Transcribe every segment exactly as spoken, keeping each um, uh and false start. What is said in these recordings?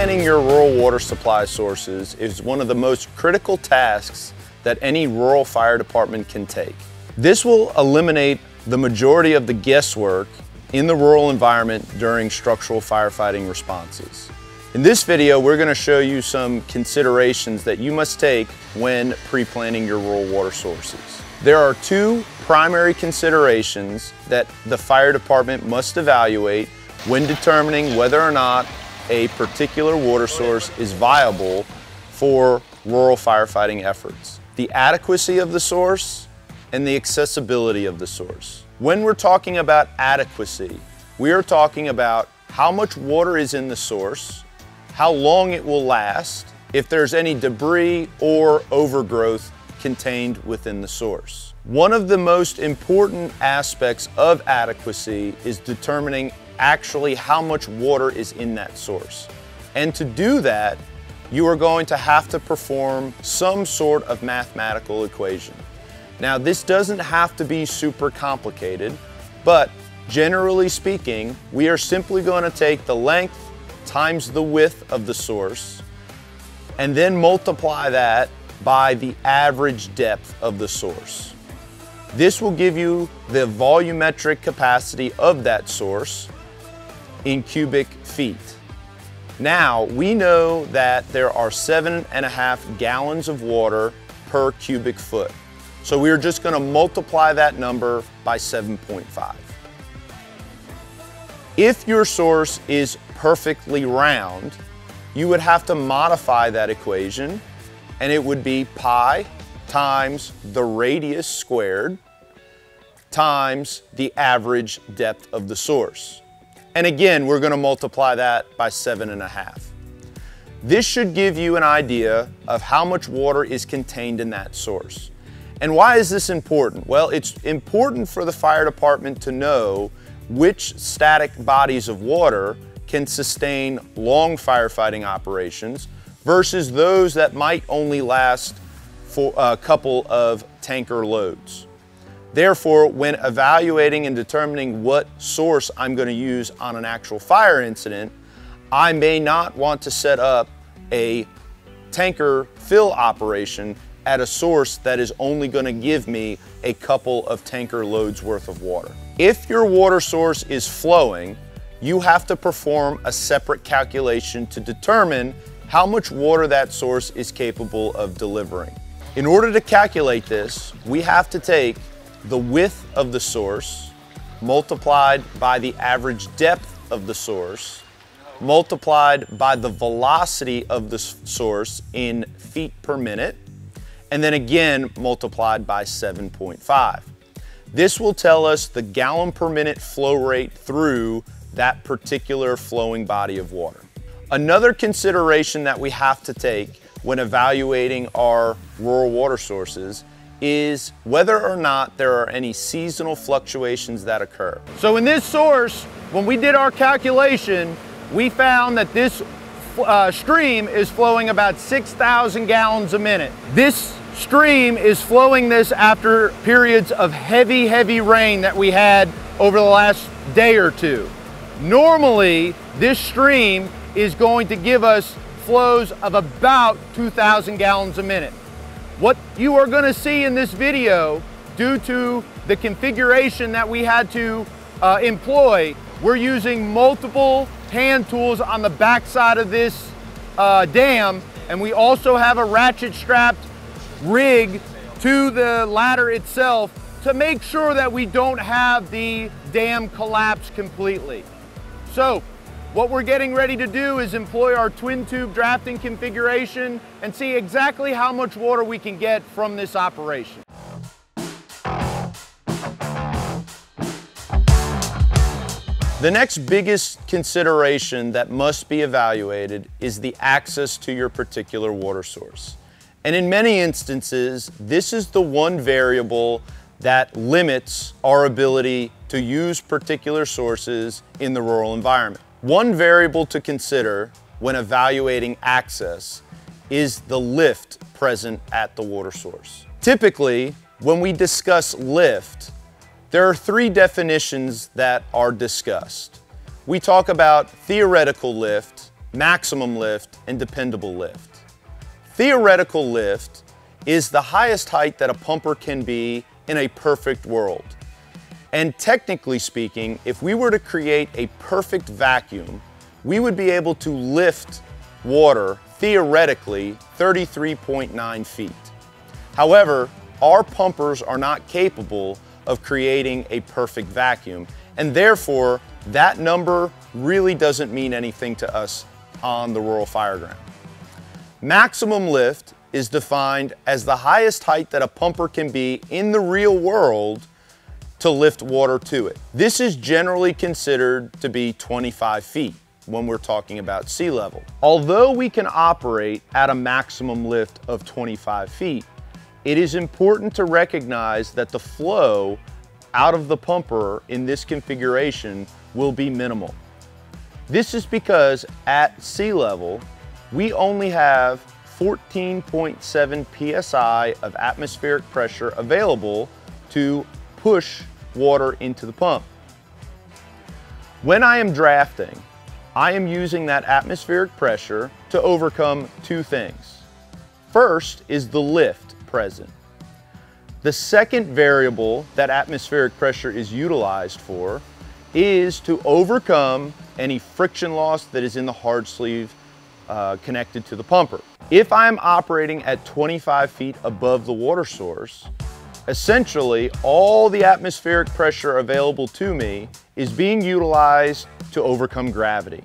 Planning your rural water supply sources is one of the most critical tasks that any rural fire department can take. This will eliminate the majority of the guesswork in the rural environment during structural firefighting responses. In this video, we're going to show you some considerations that you must take when pre-planning your rural water sources. There are two primary considerations that the fire department must evaluate when determining whether or not a particular water source is viable for rural firefighting efforts: the adequacy of the source and the accessibility of the source. When we're talking about adequacy, we are talking about how much water is in the source, how long it will last, if there's any debris or overgrowth contained within the source. One of the most important aspects of adequacy is determining actually how much water is in that source. And to do that, you are going to have to perform some sort of mathematical equation. Now, this doesn't have to be super complicated, but generally speaking, we are simply going to take the length times the width of the source and then multiply that by the average depth of the source. This will give you the volumetric capacity of that source in cubic feet. Now, we know that there are seven and a half gallons of water per cubic foot. So we're just going to multiply that number by seven point five. If your source is perfectly round, you would have to modify that equation, and it would be pi times the radius squared times the average depth of the source. And again, we're going to multiply that by seven and a half. This should give you an idea of how much water is contained in that source. And why is this important? Well, it's important for the fire department to know which static bodies of water can sustain long firefighting operations versus those that might only last for a couple of tanker loads. Therefore, when evaluating and determining what source I'm going to use on an actual fire incident, I may not want to set up a tanker fill operation at a source that is only going to give me a couple of tanker loads worth of water. If your water source is flowing, you have to perform a separate calculation to determine how much water that source is capable of delivering. In order to calculate this, we have to take the width of the source multiplied by the average depth of the source multiplied by the velocity of the source in feet per minute, and then again multiplied by seven point five. This will tell us the gallon per minute flow rate through that particular flowing body of water. Another consideration that we have to take when evaluating our rural water sources is whether or not there are any seasonal fluctuations that occur. So in this source, when we did our calculation, we found that this uh, stream is flowing about six thousand gallons a minute. This stream is flowing this after periods of heavy, heavy rain that we had over the last day or two. Normally, this stream is going to give us flows of about two thousand gallons a minute. What you are going to see in this video, due to the configuration that we had to uh, employ, we're using multiple hand tools on the backside of this uh, dam, and we also have a ratchet strapped rig to the ladder itself to make sure that we don't have the dam collapse completely. So, what we're getting ready to do is employ our twin tube drafting configuration and see exactly how much water we can get from this operation. The next biggest consideration that must be evaluated is the access to your particular water source. And in many instances, this is the one variable that limits our ability to use particular sources in the rural environment. One variable to consider when evaluating access is the lift present at the water source. Typically, when we discuss lift, there are three definitions that are discussed. We talk about theoretical lift, maximum lift, and dependable lift. Theoretical lift is the highest height that a pumper can be in a perfect world. And technically speaking, if we were to create a perfect vacuum, we would be able to lift water theoretically thirty-three point nine feet. However, our pumpers are not capable of creating a perfect vacuum, and therefore that number really doesn't mean anything to us on the rural fire ground. Maximum lift is defined as the highest height that a pumper can be in the real world to lift water to it. This is generally considered to be twenty-five feet when we're talking about sea level. Although we can operate at a maximum lift of twenty-five feet, it is important to recognize that the flow out of the pumper in this configuration will be minimal. This is because at sea level, we only have fourteen point seven P S I of atmospheric pressure available to push water into the pump. When I am drafting, I am using that atmospheric pressure to overcome two things. First is the lift present. The second variable that atmospheric pressure is utilized for is to overcome any friction loss that is in the hard sleeve uh, connected to the pumper. If I'm operating at twenty-five feet above the water source, essentially all the atmospheric pressure available to me is being utilized to overcome gravity.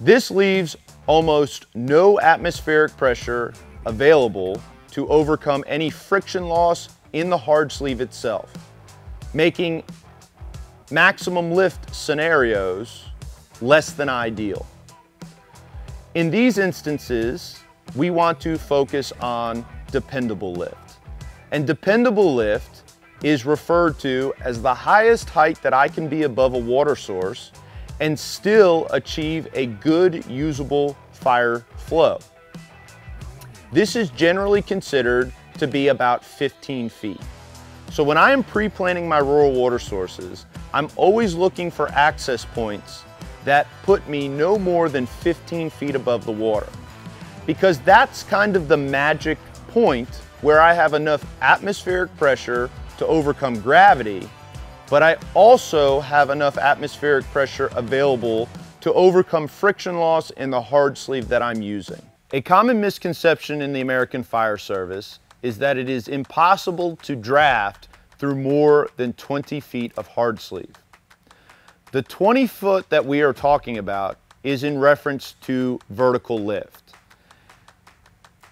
This leaves almost no atmospheric pressure available to overcome any friction loss in the hard sleeve itself, making maximum lift scenarios less than ideal. In these instances, we want to focus on dependable lift. And dependable lift is referred to as the highest height that I can be above a water source and still achieve a good usable fire flow. This is generally considered to be about fifteen feet. So when I am pre-planning my rural water sources, I'm always looking for access points that put me no more than fifteen feet above the water, because that's kind of the magic point where I have enough atmospheric pressure to overcome gravity, but I also have enough atmospheric pressure available to overcome friction loss in the hard sleeve that I'm using. A common misconception in the American Fire Service is that it is impossible to draft through more than twenty feet of hard sleeve. The twenty foot that we are talking about is in reference to vertical lift.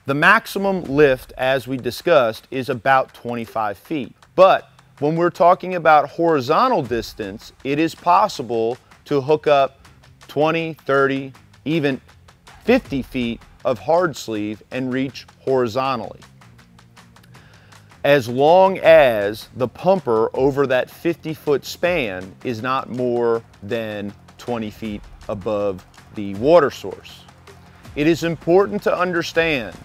The maximum lift, as we discussed, is about twenty-five feet. But when we're talking about horizontal distance, it is possible to hook up twenty, thirty, even fifty feet of hard sleeve and reach horizontally, as long as the pumper over that fifty foot span is not more than twenty feet above the water source. It is important to understand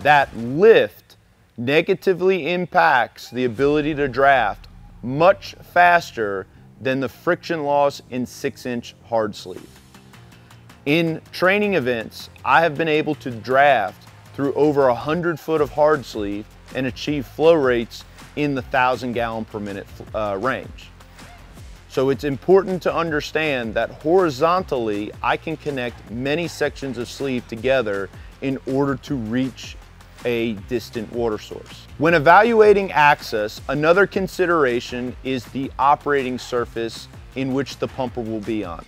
that lift negatively impacts the ability to draft much faster than the friction loss in six inch hard sleeve. In training events, I have been able to draft through over a hundred foot of hard sleeve and achieve flow rates in the thousand gallon per minute uh, range. So it's important to understand that horizontally, I can connect many sections of sleeve together in order to reach a distant water source. When evaluating access, another consideration is the operating surface in which the pumper will be on.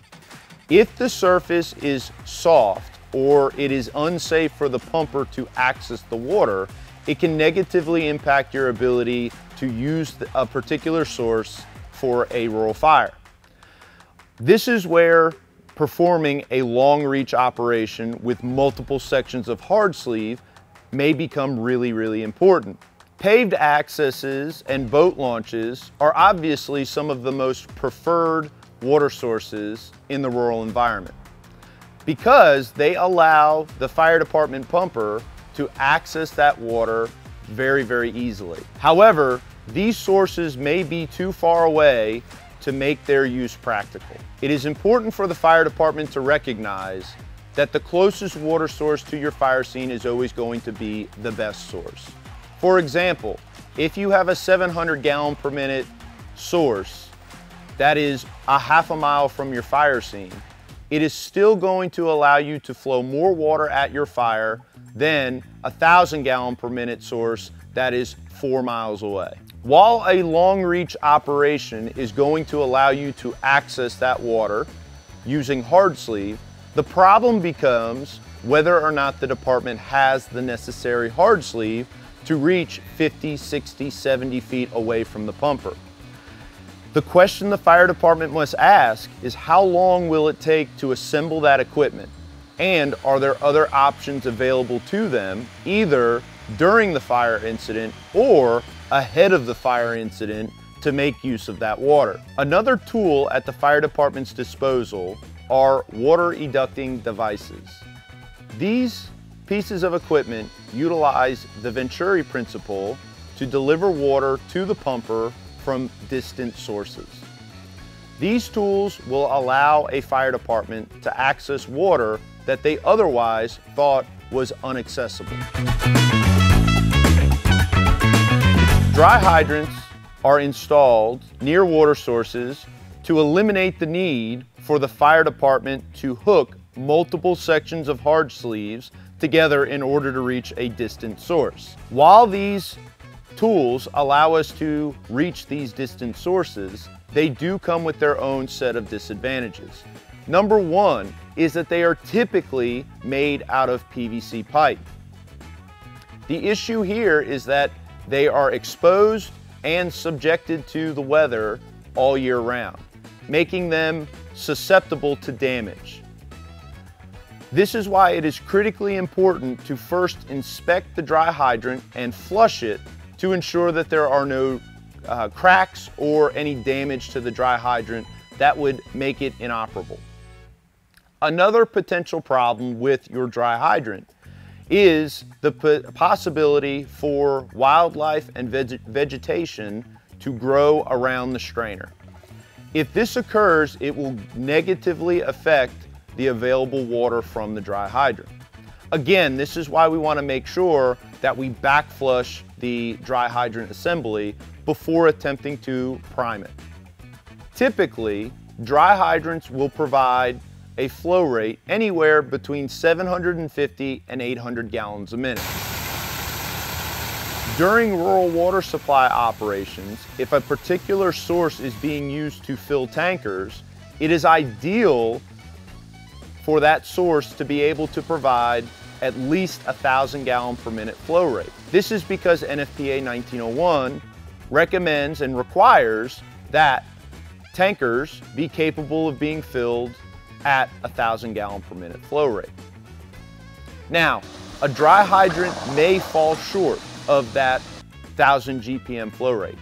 If the surface is soft or it is unsafe for the pumper to access the water, it can negatively impact your ability to use a particular source for a rural fire. This is where performing a long reach operation with multiple sections of hard sleeve may become really, really important. Paved accesses and boat launches are obviously some of the most preferred water sources in the rural environment because they allow the fire department pumper to access that water very, very easily. However, these sources may be too far away to make their use practical. It is important for the fire department to recognize that the closest water source to your fire scene is always going to be the best source. For example, if you have a seven hundred gallon per minute source that is a half a mile from your fire scene, it is still going to allow you to flow more water at your fire than a thousand gallon per minute source that is four miles away. While a long reach operation is going to allow you to access that water using hard sleeve, the problem becomes whether or not the department has the necessary hard sleeve to reach fifty, sixty, seventy feet away from the pumper. The question the fire department must ask is, how long will it take to assemble that equipment? And are there other options available to them, either during the fire incident or ahead of the fire incident, to make use of that water? Another tool at the fire department's disposal are water educting devices. These pieces of equipment utilize the Venturi principle to deliver water to the pumper from distant sources. These tools will allow a fire department to access water that they otherwise thought was inaccessible. Dry hydrants are installed near water sources to eliminate the need for the fire department to hook multiple sections of hard sleeves together in order to reach a distant source. While these tools allow us to reach these distant sources, they do come with their own set of disadvantages. Number one is that they are typically made out of P V C pipe. The issue here is that they are exposed and subjected to the weather all year round, making them susceptible to damage. This is why it is critically important to first inspect the dry hydrant and flush it to ensure that there are no uh, cracks or any damage to the dry hydrant that would make it inoperable. Another potential problem with your dry hydrant is the possibility for wildlife and veg vegetation to grow around the strainer. If this occurs, it will negatively affect the available water from the dry hydrant. Again, this is why we want to make sure that we backflush the dry hydrant assembly before attempting to prime it. Typically, dry hydrants will provide a flow rate anywhere between seven hundred fifty and eight hundred gallons a minute. During rural water supply operations, if a particular source is being used to fill tankers, it is ideal for that source to be able to provide at least a thousand gallon per minute flow rate. This is because N F P A nineteen oh one recommends and requires that tankers be capable of being filled at a thousand gallon per minute flow rate. Now, a dry hydrant may fall short of that thousand G P M flow rate.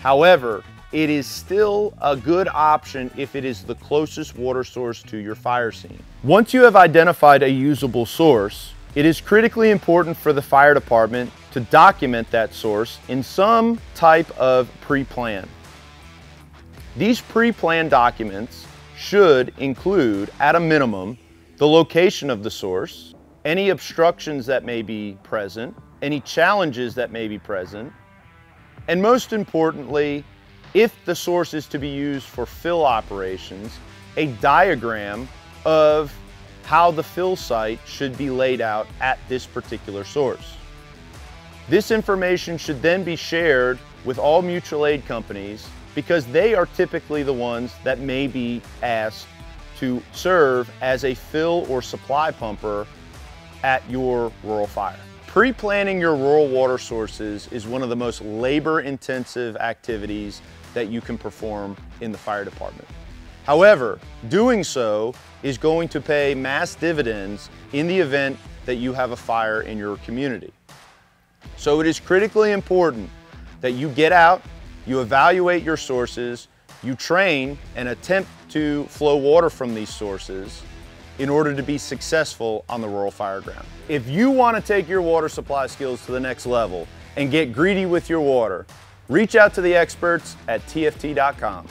However, it is still a good option if it is the closest water source to your fire scene. Once you have identified a usable source, it is critically important for the fire department to document that source in some type of pre-plan. These pre-plan documents should include, at a minimum, the location of the source, any obstructions that may be present, any challenges that may be present, and most importantly, if the source is to be used for fill operations, a diagram of how the fill site should be laid out at this particular source. This information should then be shared with all mutual aid companies, because they are typically the ones that may be asked to serve as a fill or supply pumper at your rural fire. Pre-planning your rural water sources is one of the most labor-intensive activities that you can perform in the fire department. However, doing so is going to pay mass dividends in the event that you have a fire in your community. So it is critically important that you get out, you evaluate your sources, you train and attempt to flow water from these sources in order to be successful on the rural fire ground. If you want to take your water supply skills to the next level and get greedy with your water, reach out to the experts at T F T dot com.